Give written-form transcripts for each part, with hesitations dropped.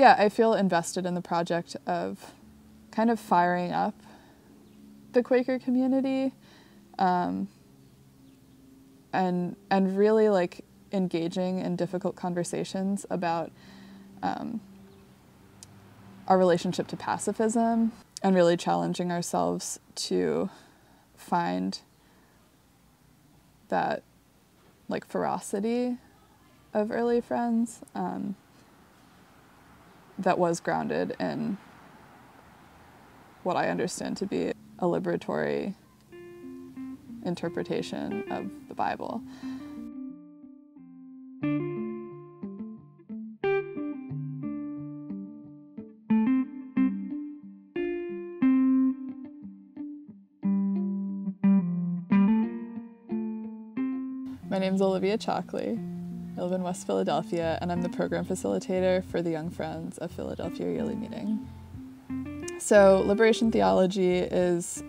Yeah, I feel invested in the project of kind of firing up the Quaker community and really like engaging in difficult conversations about our relationship to pacifism and really challenging ourselves to find that like ferocity of early friends that was grounded in what I understand to be a liberatory interpretation of the Bible. My name's Olivia Chalkley. I live in West Philadelphia, and I'm the program facilitator for the Young Friends of Philadelphia Yearly Meeting. So liberation theology is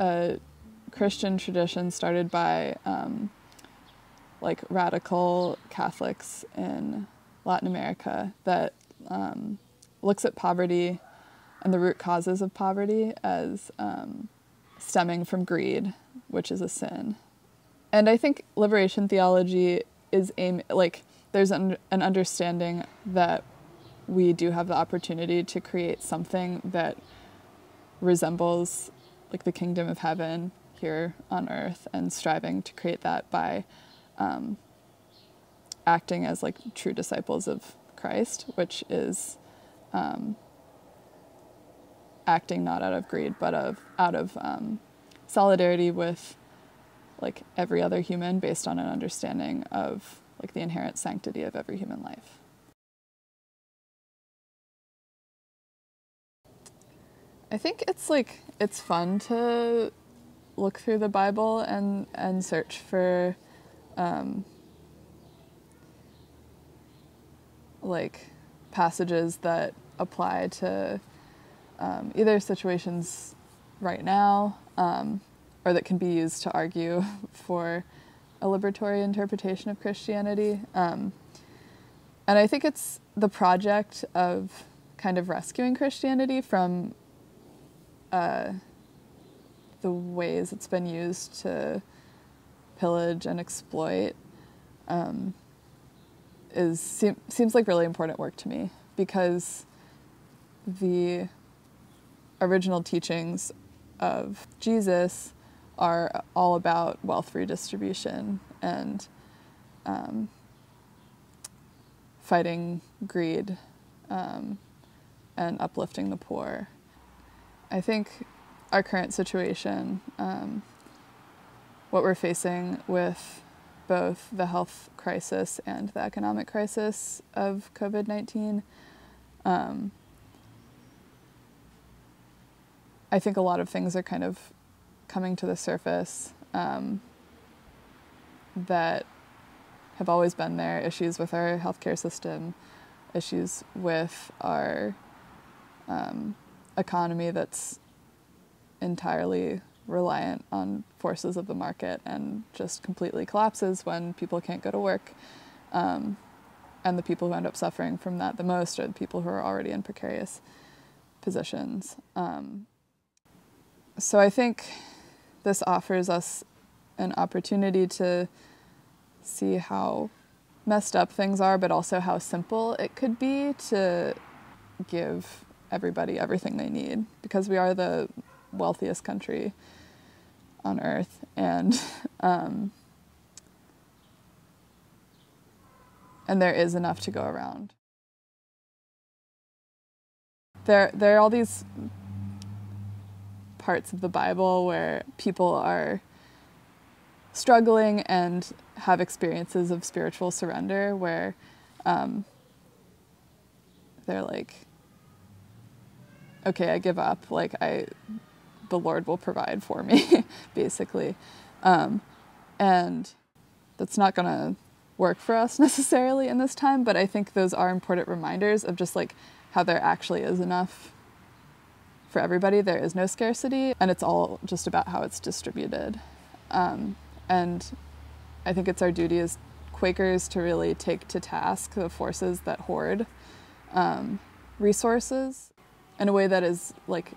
a Christian tradition started by like radical Catholics in Latin America that looks at poverty and the root causes of poverty as stemming from greed, which is a sin. And I think liberation theology is there's an understanding that we do have the opportunity to create something that resembles like the kingdom of heaven here on earth, and striving to create that by acting as like true disciples of Christ, which is acting not out of greed but out of solidarity with like every other human, based on an understanding of like the inherent sanctity of every human life. I think it's fun to look through the Bible and search for like passages that apply to either situations right now, or that can be used to argue for a liberatory interpretation of Christianity. And I think it's the project of kind of rescuing Christianity from the ways it's been used to pillage and exploit seems like really important work to me, because the original teachings of Jesus are all about wealth redistribution and fighting greed and uplifting the poor. I think our current situation, what we're facing with both the health crisis and the economic crisis of COVID-19, I think a lot of things are kind of coming to the surface that have always been there. Issues with our healthcare system, issues with our economy that's entirely reliant on forces of the market and just completely collapses when people can't go to work. And the people who end up suffering from that the most are the people who are already in precarious positions. So I think this offers us an opportunity to see how messed up things are, but also how simple it could be to give everybody everything they need, because we are the wealthiest country on earth, and there is enough to go around. There are all these parts of the Bible where people are struggling and have experiences of spiritual surrender, where they're like, okay, I give up, like the Lord will provide for me, basically. And that's not gonna work for us necessarily in this time, but I think those are important reminders of just like how there actually is enough for everybody. There is no scarcity, and it's all just about how it's distributed. And I think it's our duty as Quakers to really take to task the forces that hoard resources in a way that is like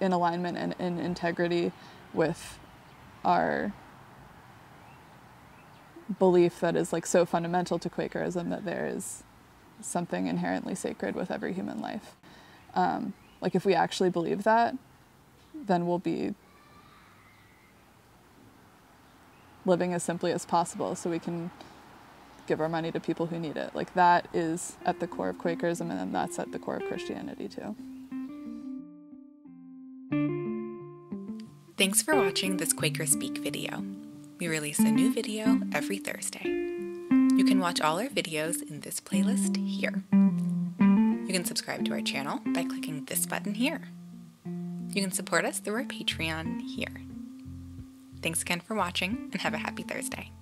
in alignment and in integrity with our belief that is like so fundamental to Quakerism, that there is something inherently sacred with every human life. Like if we actually believe that, then we'll be living as simply as possible so we can give our money to people who need it. Like that is at the core of Quakerism, and then that's at the core of Christianity too. Thanks for watching this Quaker Speak video. We release a new video every Thursday. You can watch all our videos in this playlist here. You can subscribe to our channel by clicking this button here. You can support us through our Patreon here. Thanks again for watching, and have a happy Thursday.